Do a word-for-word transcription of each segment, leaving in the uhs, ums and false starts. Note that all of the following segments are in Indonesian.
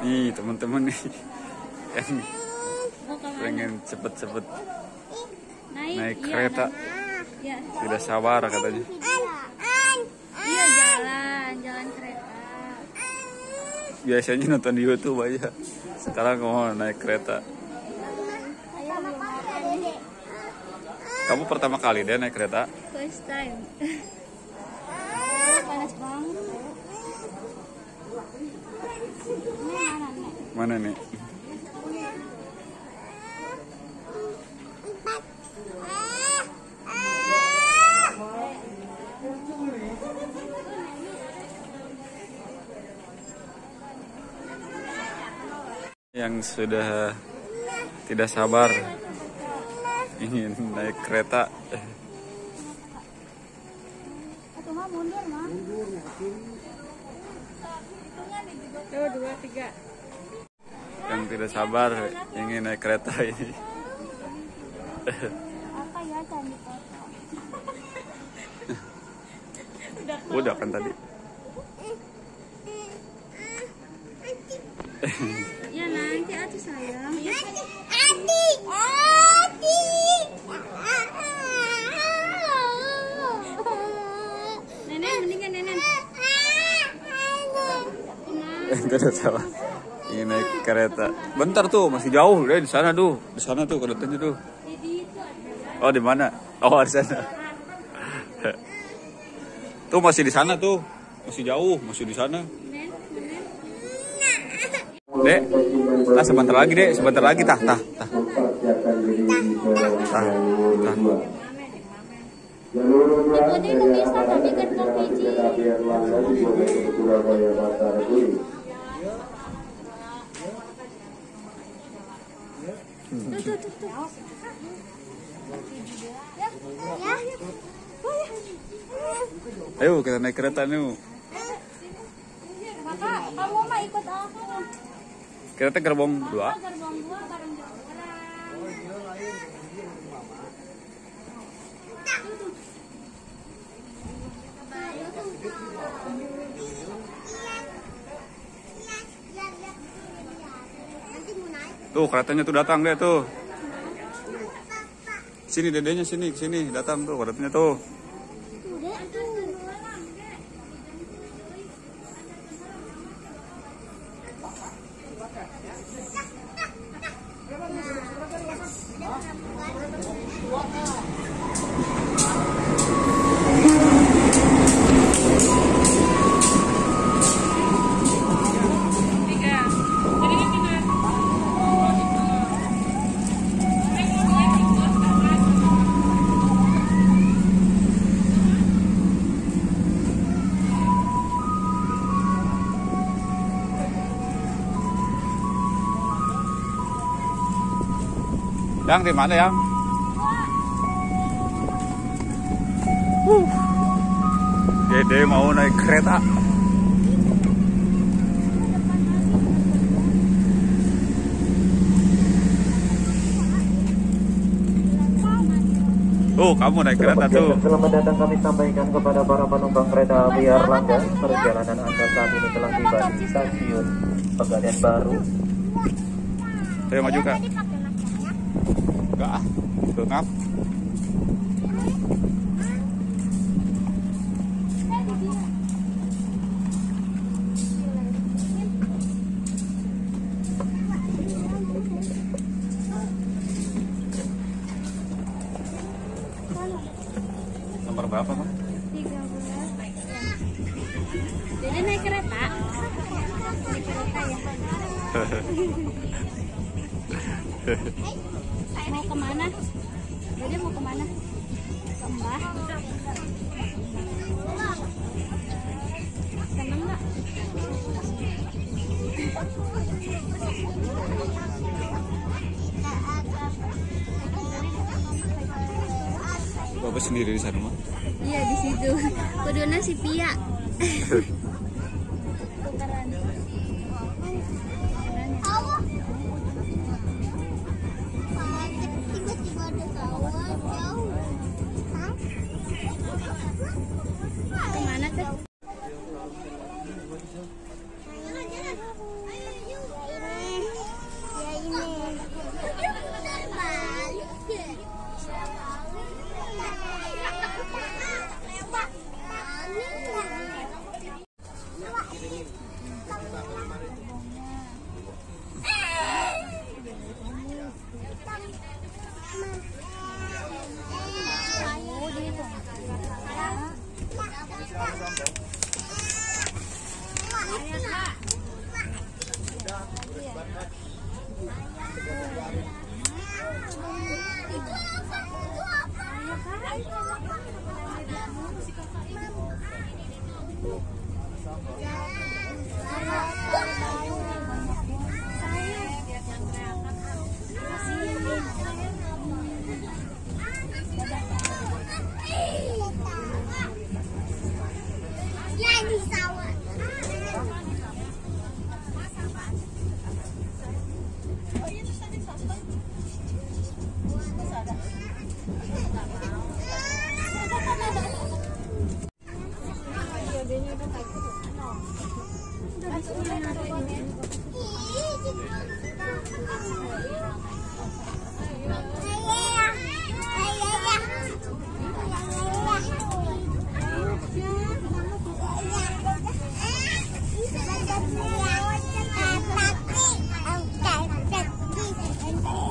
Nih teman-teman nih yang pengen cepet-cepet naik, naik iya, kereta iya. Tidak sabar katanya. Iya jalan, jalan kereta. Biasanya nonton di YouTube aja. Sekarang mau naik kereta. Kamu pertama kali deh naik kereta? First time. Panas banget. Mana nih? Yang sudah tidak sabar ingin naik kereta. Yang tidak sabar ingin naik kereta ini. Udah kan tadi. Ya nanti atu sayang. Ati, ati. Nenek mendingan nenek. Tidak salah. Ini naik kereta. Bentar tuh masih jauh deh di sana tuh. Di sana tuh keretanya tuh. Oh di mana? Oh di sana. Tuh masih di sana tuh. Masih jauh, masih di sana. Dek, nah sebentar lagi dek, sebentar lagi tah tah tah. Tah. Tah. Ayo kita naik kereta nih. Kakak, kamu mah ikut aku. Kereta gerbong dua. Tuh keretanya tuh datang deh tuh. Sini dedenya sini sini datang tuh keretanya tuh. Yang di mana yang? Uh. Dede mau naik kereta. Oh, kamu naik kereta tuh. Selamat datang kami sampaikan kepada para penumpang kereta api Airlangga. Perjalanan Anda saat ini telah tiba di stasiun Pegadaian Baru. Ayo maju kak. Enggak, enggak. Nomor berapa, Mas? tiga belas. Jadi naik kereta. Naik kereta ya. Mau kemana? Jadi mau kemana? Kembah. Seneng nggak? Bapak sendiri di sana mah? Iya di situ. Kodona si Pia. Kemana tuh?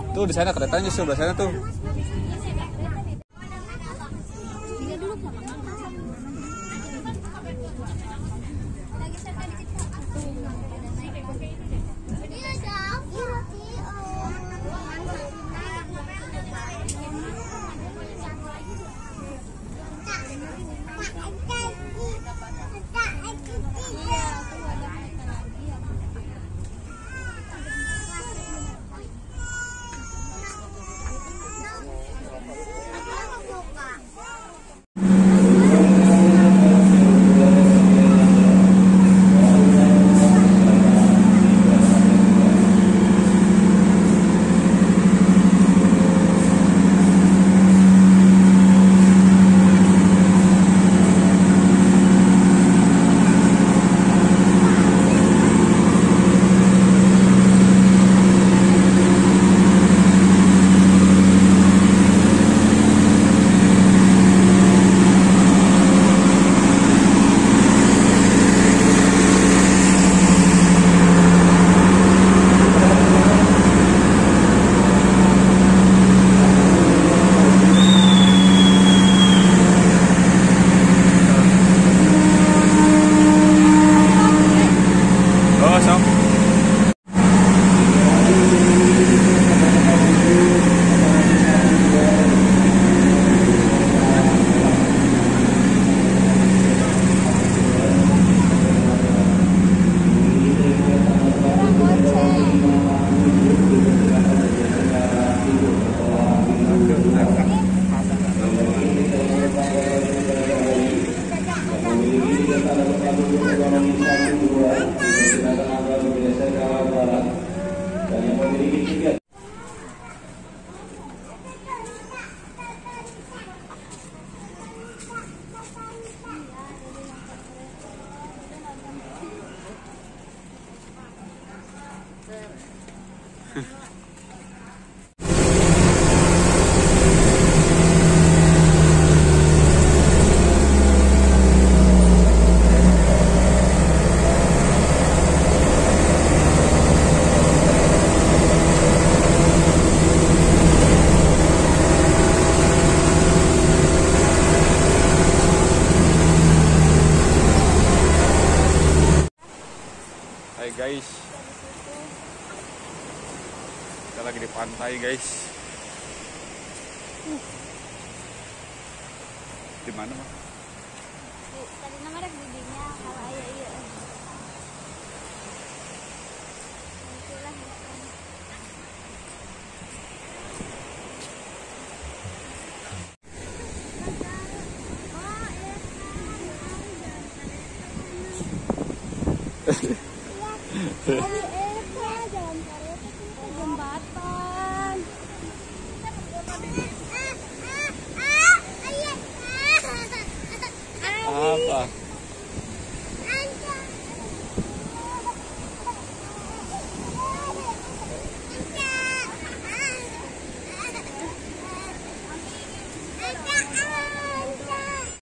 Tuh di sana keretanya sih, udah sana tuh. Guys, kita lagi di pantai guys. Di mana mah? Tadi nama ada bibinya kalau ayah iya. Itulah. Ayo, Eka, jalan karya itu jembatan. Apa?